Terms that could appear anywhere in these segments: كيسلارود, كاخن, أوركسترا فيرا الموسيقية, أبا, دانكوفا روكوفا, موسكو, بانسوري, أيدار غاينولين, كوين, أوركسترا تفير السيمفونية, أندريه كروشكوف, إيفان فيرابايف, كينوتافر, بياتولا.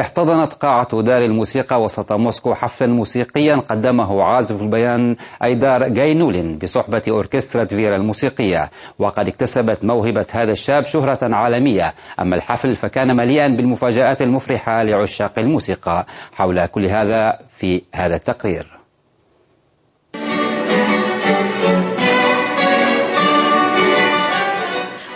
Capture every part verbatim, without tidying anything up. احتضنت قاعة دار الموسيقى وسط موسكو حفلا موسيقيا قدمه عازف البيان أيدار غاينولين بصحبة أوركسترا فيرا الموسيقية، وقد اكتسبت موهبة هذا الشاب شهرة عالمية. أما الحفل فكان مليئا بالمفاجآت المفرحة لعشاق الموسيقى. حول كل هذا في هذا التقرير.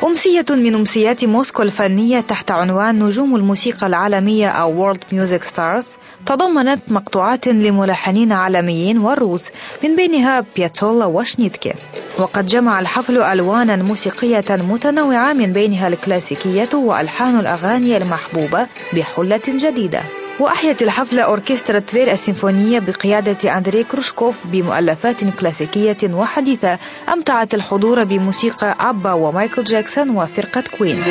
أمسية من أمسيات موسكو الفنية تحت عنوان نجوم الموسيقى العالمية أو World Music Stars تضمنت مقطوعات لملحنين عالميين وروس، من بينها بياتولا وشنيدكي. وقد جمع الحفل ألوانا موسيقية متنوعة، من بينها الكلاسيكية وألحان الأغاني المحبوبة بحلة جديدة. وأحيت الحفل أوركسترا تفير السيمفونية بقيادة أندريه كروشكوف بمؤلفات كلاسيكية وحديثة أمتعت الحضور بموسيقى أبا ومايكل جاكسون وفرقة كوين.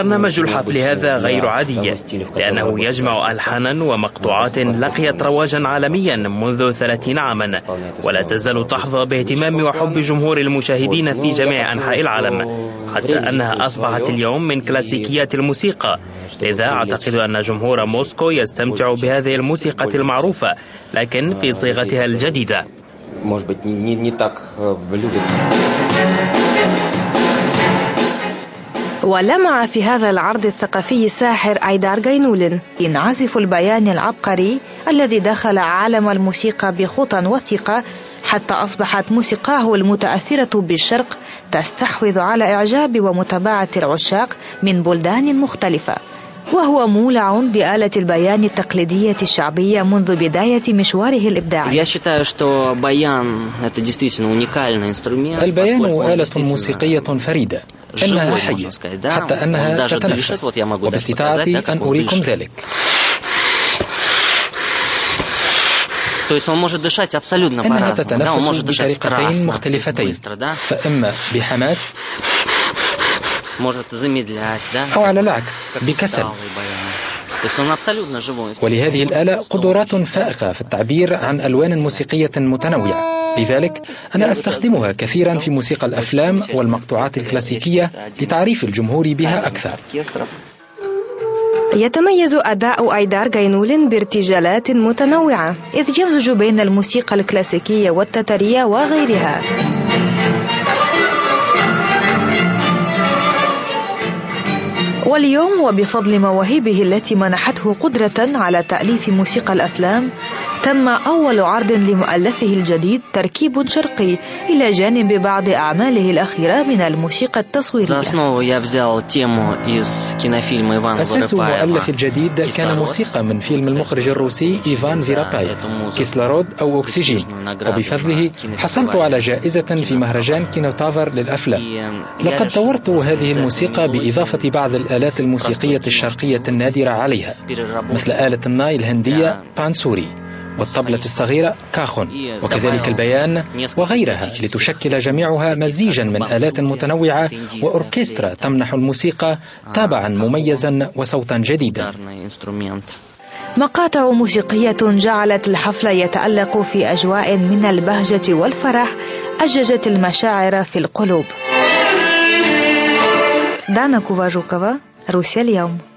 برنامج الحفل هذا غير عادي، لأنه يجمع ألحانا ومقطوعات لقيت رواجا عالميا منذ ثلاثين عاما، ولا تزال تحظى باهتمام وحب جمهور المشاهدين في جميع أنحاء العالم، حتى أنها أصبحت اليوم من كلاسيكيات الموسيقى. لذا أعتقد أن جمهور موسكو يستمتع بهذه الموسيقى المعروفة، لكن في صيغتها الجديدة. ولمع في هذا العرض الثقافي الساحر أيدار غاينولين، عازف البيان العبقري الذي دخل عالم الموسيقى بخطى وثيقة، حتى أصبحت موسيقاه المتأثرة بالشرق تستحوذ على إعجاب ومتابعة العشاق من بلدان مختلفة. وهو مولع بآلة البيان التقليدية الشعبية منذ بداية مشواره الإبداعي. البيان آلة موسيقية فريدة، إنها حية حتى أنها تتنفس، وباستطاعتي أن أريكم ذلك. إنها تتنفس بطريقتين مختلفتين، فإما بحماس أو على العكس بكسل. ولهذه الآلة قدرات فائقة في التعبير عن ألوان موسيقية متنوعة، لذلك أنا أستخدمها كثيرا في موسيقى الأفلام والمقطوعات الكلاسيكية لتعريف الجمهور بها أكثر. يتميز أداء أيدار غاينولين بارتجالات متنوعة، إذ يمزج بين الموسيقى الكلاسيكية والتترية وغيرها. واليوم وبفضل مواهبه التي منحته قدرة على تأليف موسيقى الأفلام، تم أول عرض لمؤلفه الجديد تركيب شرقي، إلى جانب بعض أعماله الأخيرة من الموسيقى التصويرية. أساس المؤلف الجديد كان موسيقى من فيلم المخرج الروسي إيفان فيرابايف كيسلارود أو أوكسجين، وبفضله حصلت على جائزة في مهرجان كينوتافر للأفلام. لقد طورت هذه الموسيقى بإضافة بعض الآلات الموسيقية الشرقية النادرة عليها، مثل آلة الناي الهندية بانسوري والطبلة الصغيرة كاخن، وكذلك البيان وغيرها، لتشكل جميعها مزيجا من آلات متنوعة وأوركسترا تمنح الموسيقى طابعا مميزا وصوتا جديدا. مقاطع موسيقية جعلت الحفل يتألق في أجواء من البهجة والفرح، أججت المشاعر في القلوب. دانكوفا روكوفا، روسيا اليوم.